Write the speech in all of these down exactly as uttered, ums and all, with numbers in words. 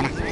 con A.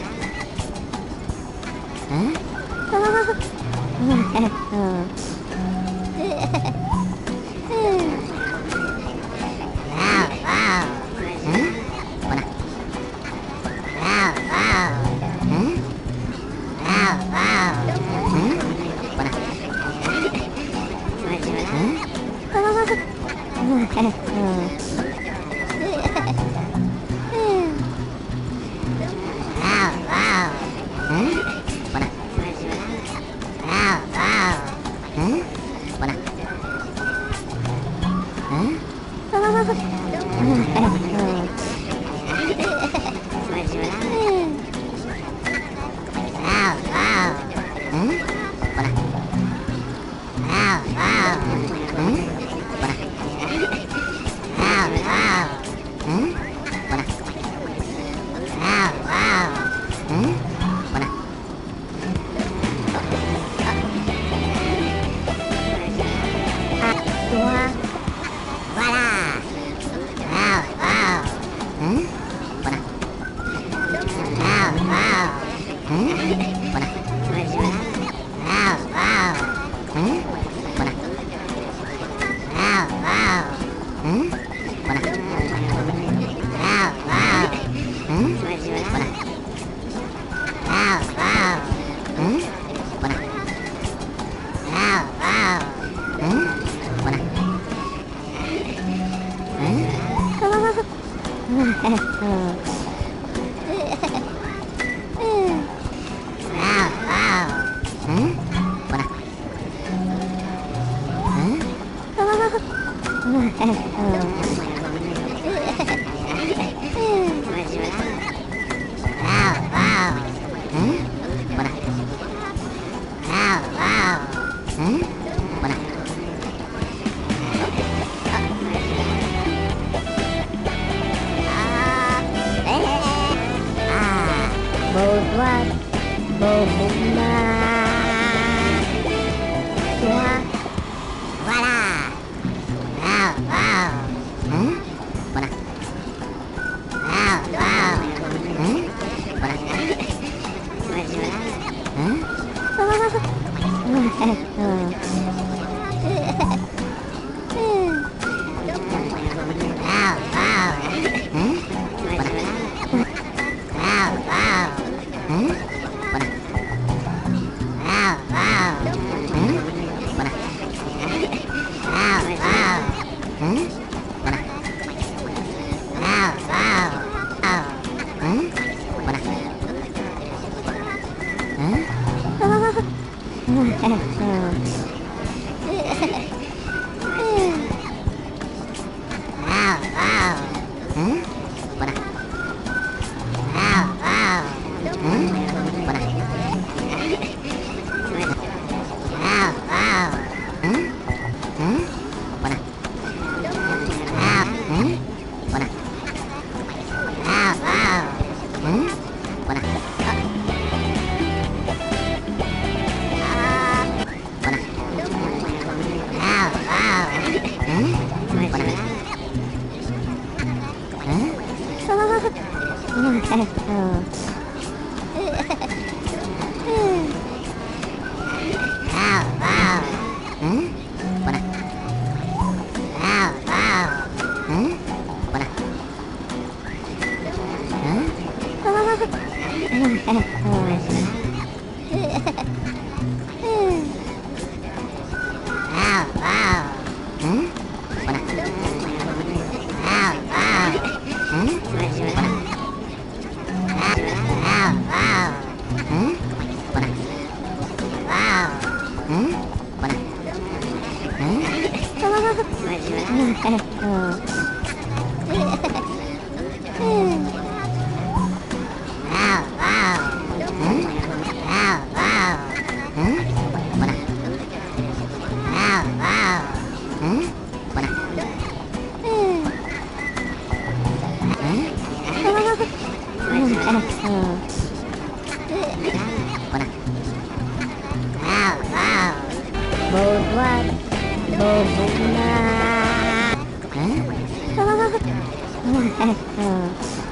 Bye.